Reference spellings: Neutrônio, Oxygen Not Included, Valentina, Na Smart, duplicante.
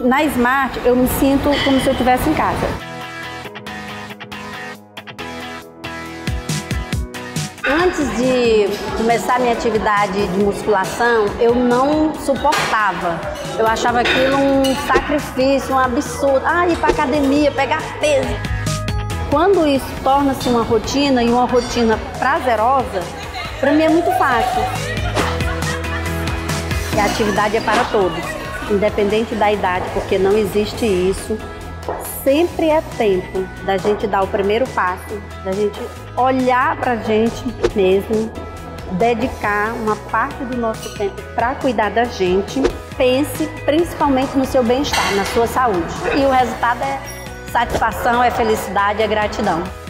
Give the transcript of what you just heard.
Na Smart, eu me sinto como se eu estivesse em casa. Antes de começar minha atividade de musculação, eu não suportava. Eu achava aquilo um sacrifício, um absurdo. Ah, ir pra academia, pegar peso. Quando isso torna-se uma rotina, e uma rotina prazerosa, pra mim é muito fácil. E a atividade é para todos. Independente da idade, porque não existe isso, sempre é tempo da gente dar o primeiro passo, da gente olhar para a gente mesmo, dedicar uma parte do nosso tempo para cuidar da gente. Pense principalmente no seu bem-estar, na sua saúde. E o resultado é satisfação, é felicidade, é gratidão.